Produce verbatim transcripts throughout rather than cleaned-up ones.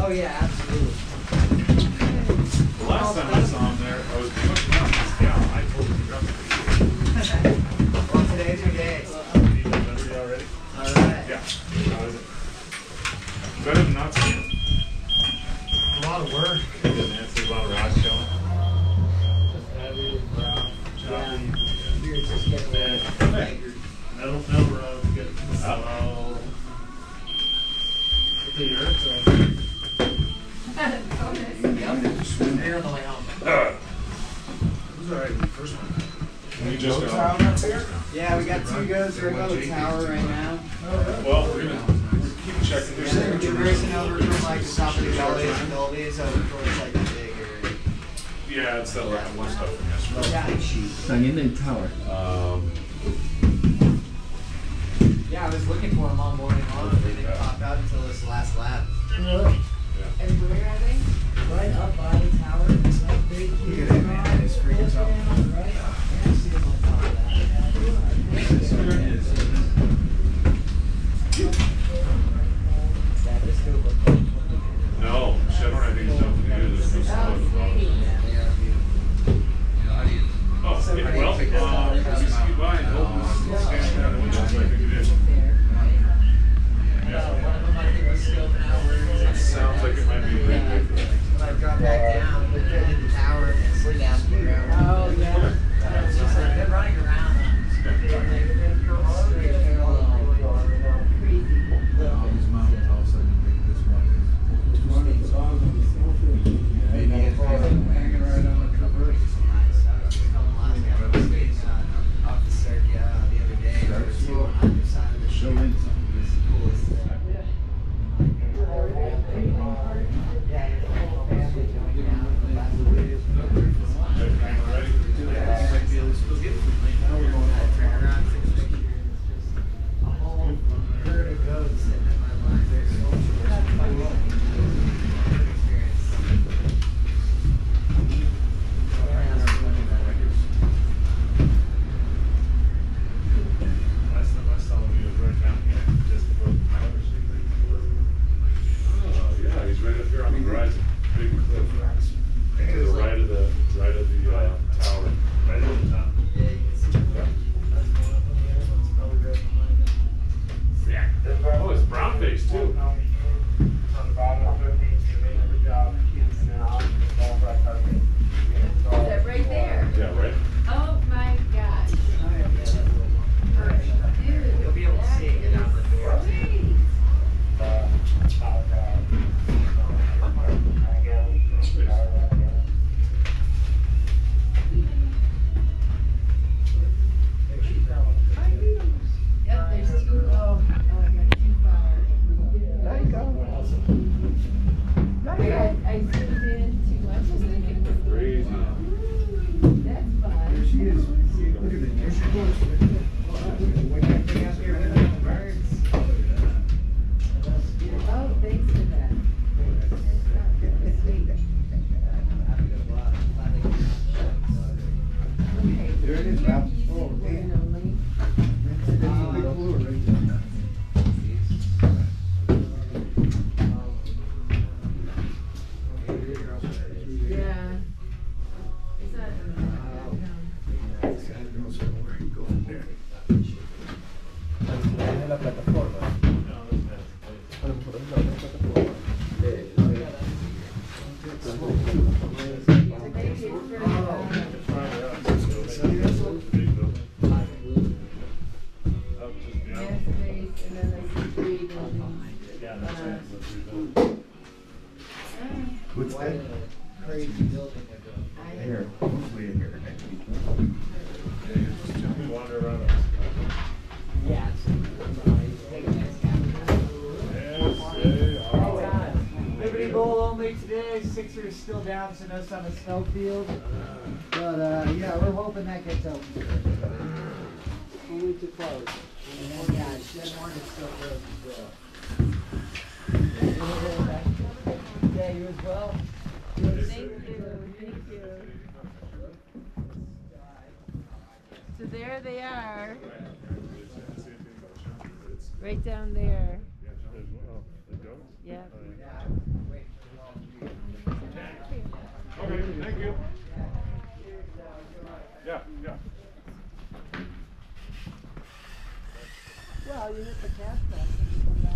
Oh yeah, absolutely. The last time I saw him there, I was doing around this gal. I told him to grab it. Well, today's your day. Did you remember it already? All right. Yeah. How is it? Better than not seeing it. A lot of work. It doesn't answer a lot of rock showing. Just heavy, brown, choppy. You're just getting that. Hey. Metal, metal road. Get it. Oh. The earth, so. Go tower up here? Yeah, we got two goes. We're going to tower right now. Well, we're gonna keep checking. Yeah, they're reversing over from like the top of the elevator and elevators over towards like the bigger. Yeah, it's that like one stuff from yesterday. So I'm in the tower. Um. Yeah, I was looking for them all morning long, but they didn't pop out until this last lap. Yeah. And where are they? Right up by the tower. It's like big. Look at it, man. It's freaking tough. Right up. No, Chevron, I think it's nothing to do with this. Oh, yeah, well, uh, just keep by and hold this standing down the window, so I think it is. It sounds like it might be a great way. When I drop back down, we go to the tower and slid down to the ground. Oh, yeah. It's just like they're running around. Still down to us on the snow field, but uh, yeah, we're hoping that gets open. Only to close. And yeah, Shed One is still closed as well. Yeah, you as well. Thank you. Thank you. So there they are. Right down there. Yeah. Okay, thank you. Yeah, yeah. Well, you hit the cast back and you come back.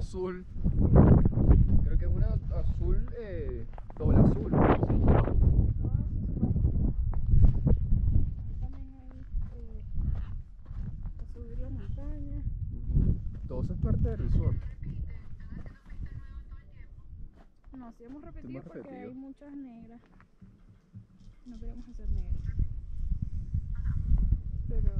Azul, creo que es una azul, eh, doble azul, ¿no? Todo eso es parte del resort. No, si hemos repetido, hemos repetido porque hay muchas negras. No queremos hacer negras. Pero...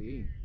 Sí.